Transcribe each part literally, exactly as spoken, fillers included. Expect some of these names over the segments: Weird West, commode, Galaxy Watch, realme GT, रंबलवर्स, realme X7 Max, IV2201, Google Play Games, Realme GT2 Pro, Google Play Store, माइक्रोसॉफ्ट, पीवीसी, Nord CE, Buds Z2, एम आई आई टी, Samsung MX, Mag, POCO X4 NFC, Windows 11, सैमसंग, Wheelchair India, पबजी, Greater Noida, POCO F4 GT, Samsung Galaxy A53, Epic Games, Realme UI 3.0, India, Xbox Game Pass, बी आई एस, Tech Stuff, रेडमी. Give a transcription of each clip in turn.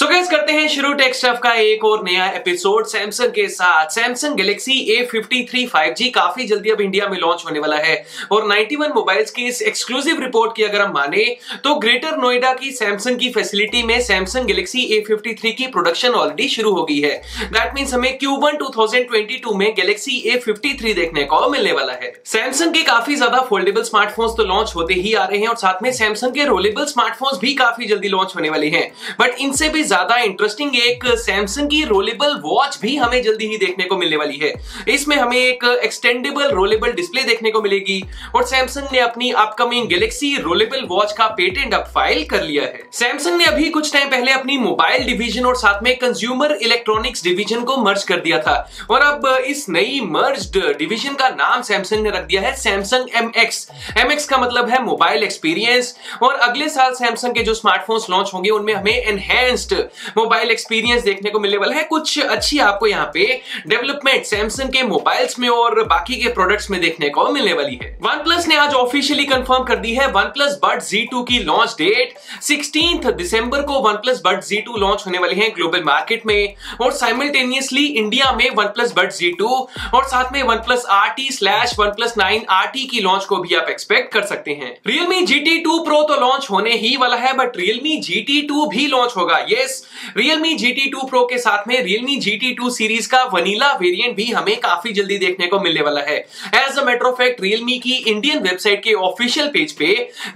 सो so guys करते हैं शुरू टेक स्टफ का एक और नया एपिसोड सैमसंग के साथ। सैमसंग Galaxy A fifty three five G काफी जल्दी अब इंडिया में लॉन्च होने वाला है और इक्यानवे मोबाइल्स की इस एक्सक्लूसिव रिपोर्ट की अगर हम माने तो ग्रेटर नोएडा की सैमसंग की फैसिलिटी में सैमसंग Galaxy A fifty three की प्रोडक्शन ऑलरेडी शुरू हो गई है। दैट मीन्स हमें Q one two thousand twenty two में गैलेक्सी ए फिफ्टी थ्री देखने को मिलने वाला है। सैमसंग के काफी ज्यादा फोल्डेबल स्मार्टफोन्स तो लॉन्च होते ही आ रहे हैं और साथ में सैमसंग के रोलेबल स्मार्टफोन्स भी काफी जल्दी लॉन्च होने वाले हैं, बट इनसे भी ज्यादा इंटरेस्टिंग एक सैमसंग की रोलेबल वॉच भी हमें जल्दी ही देखने को मिलने वाली है। इसमें हमें एक एक्सटेंडेबल रोलेबल डिस्प्ले देखने को मिलेगी और सैमसंग ने अपनी अपकमिंग गैलेक्सी रोलेबल वॉच का पेटेंट अब फाइल कर लिया है। सैमसंग ने अभी कुछ टाइम पहले अपनी मोबाइल डिवीजन और साथ में कंज्यूमर इलेक्ट्रॉनिक्स डिवीजन को मर्ज कर दिया था और अब इस नई मर्ज्ड डिवीजन का नाम सैमसंग ने रख दिया है सैमसंग M X. M X का मतलब है मोबाइल एक्सपीरियंस और अगले साल सैमसंग के जो स्मार्टफोन्स लॉन्च होंगे उनमें हमें एनहैंस्ड मोबाइल एक्सपीरियंस देखने को मिलने वाला है। कुछ अच्छी आपको यहाँ पे डेवलपमेंट सैमसंग के मोबाइल्स में और बाकी के प्रोडक्ट्स में देखने को मिलने वाली है। OnePlus ने आज ऑफिशियली कंफर्म कर दी है OnePlus Buds जी टू की लॉन्च डेट। सोलह दिसंबर को OnePlus Buds G two launch होने वाली है ग्लोबल मार्केट में और साइमल्टेनियसली इंडिया में OnePlus Buds जी टू और साथ में OnePlus R T slash OnePlus nine R T की लॉन्च को भी आप एक्सपेक्ट कर सकते हैं। Realme G T two Pro तो लॉन्च होने ही वाला है, but Realme G T two भी लॉन्च होगा। Yes, Realme G T two Pro के साथ में Realme G T two series का वनीला वेरिएंट भी हमें काफी जल्दी देखने को मिलने वाला है। As a matter of fact Realme की इंडियन वेबसाइट के ऑफिशियल पेज पे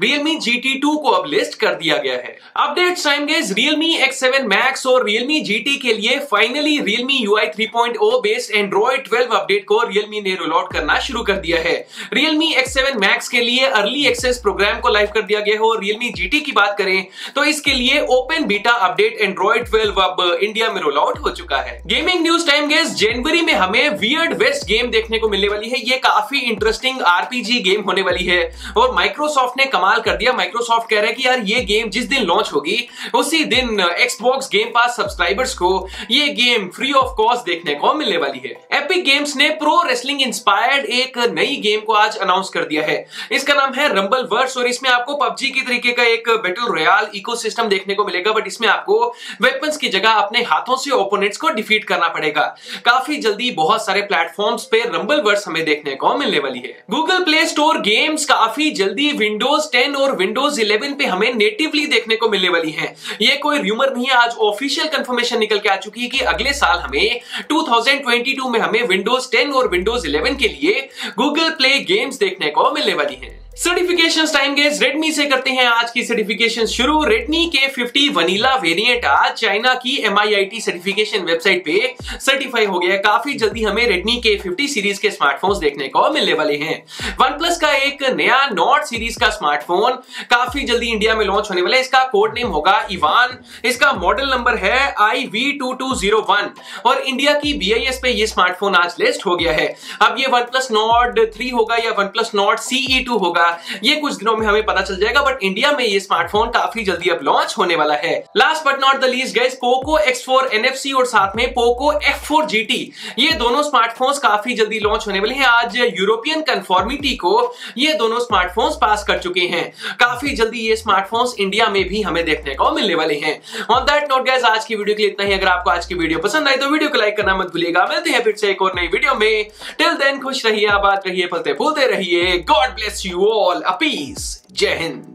Realme जी टी टू को अब लिस्ट कर दिया गया है। Updates time guys, Realme X seven Max और Realme जी टी के लिए finally Realme U I three point O based Android twelve update को Realme ने रोल आउट करना शुरू कर दिया है। Realme एक्स सेवन Max के लिए अर्ली एक्सेस प्रोग्राम को लाइव कर दिया गया है और Realme जी टी की बात करें तो इसके लिए open beta update Android twelve अब इंडिया में रोल आउट हो चुका है। गेमिंग न्यूज टाइम गाइस, जनवरी में हमें वियर्ड वेस्ट गेम देखने को मिलने वाली है। ये काफी इंटरेस्टिंग आरपीजी गेम होने वाली है और माइक्रोसॉफ्ट ने कमाल कर दिया। माइक्रोसॉफ्ट कह रहा है कि यार ये गेम जिस दिन लॉन्च होगी उसी दिन Xbox Game Pass सब्सक्राइबर्स को ये गेम फ्री ऑफ कॉस्ट देखने को मिलने वाली है। एपिक गेम्स ने प्रो रेसलिंग इंस्पायर्ड एक नई गेम को आज अनाउंस कर दिया है। इसका नाम है रंबलवर्स और इसमें आपको पबजी के तरीके का एक बैटल रॉयल इकोसिस्टम देखने को मिलेगा, बट इसमें आपको वेपन्स की जगह अपने हाथों से ओपोनेंट्स को डिफीट करना पड़ेगा। काफी जल्दी बहुत सारे प्लेटफॉर्म्स पे रंबलवर्स हमें देखने को मिलने वाली है। गूगल प्ले स्टोर गेम्स काफी जल्दी विंडोज टेन और विंडोज इलेवन पे हमें नेटिवली देखने को मिलने वाली है। ये कोई र्यूमर नहीं है, आज ऑफिशियल कंफर्मेशन निकल के आ चुकी है कि अगले साल हमें टू थाउजेंड ट्वेंटी टू में हमें विंडोज टेन और विंडोज इलेवन के लिए गूगल प्ले गेम्स देखने को मिलने वाली है। सर्टिफिकेशन टाइम गाइस, रेडमी से करते हैं आज की सर्टिफिकेशन शुरू। रेडमी के फिफ्टी वनीला वेरिएंट आज चाइना की एम आई आई टी certification website पे सर्टिफाई हो गया है। काफी जल्दी हमें रेडमी के फिफ्टी सीरीज के स्मार्टफोन्स देखने को मिलने वाले हैं। OnePlus का एक नया Nord सीरीज का स्मार्टफोन काफी जल्दी इंडिया में लॉन्च होने वाला है। इसका कोड नेम होगा इवान, इसका मॉडल नंबर है I V two two zero one और इंडिया की बी आई एस पे ये स्मार्टफोन आज लिस्ट हो गया है। अब ये OnePlus Nord थ्री होगा या OnePlus Nord C E two होगा ये कुछ दिनों में हमें पता चल जाएगा, बट इंडिया में ये स्मार्टफोन काफी जल्दी अब लॉन्च होने वाला है। Last but not the least guys, Poco X four N F C और साथ में Poco F four G T ये दोनों स्मार्टफोन्स काफी जल्दी लॉन्च होने वाले हैं। आज यूरोपियन कंफॉर्मिटी को ये दोनों स्मार्टफोन्स पास कर चुके हैं। काफी जल्दी ये स्मार्टफोन्स इंडिया में भी हमें देखने को मिलने वाले हैं। ऑन दैट नोट गाइस, आज की वीडियो के लिए इतना ही। अगर आपको आज की वीडियो पसंद आई तो वीडियो को लाइक करना मत भूलिएगा। मिलते हैं फिर से एक और नई वीडियो में। टिल देन खुश रहिए, आबाद रहिए, फलते फूलते रहिए। God bless you all, a peace, Jai Hind।